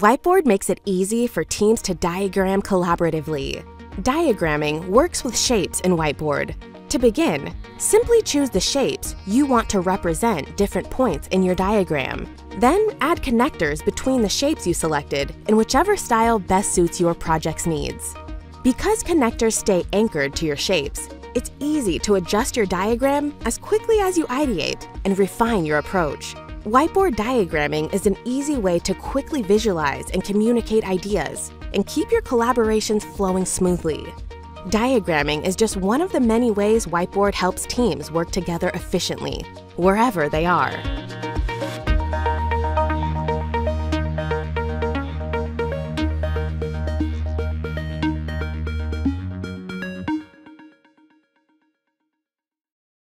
Whiteboard makes it easy for teams to diagram collaboratively. Diagramming works with shapes in Whiteboard. To begin, simply choose the shapes you want to represent different points in your diagram. Then add connectors between the shapes you selected in whichever style best suits your project's needs. Because connectors stay anchored to your shapes, it's easy to adjust your diagram as quickly as you ideate and refine your approach. Whiteboard diagramming is an easy way to quickly visualize and communicate ideas and keep your collaborations flowing smoothly. Diagramming is just one of the many ways Whiteboard helps teams work together efficiently, wherever they are.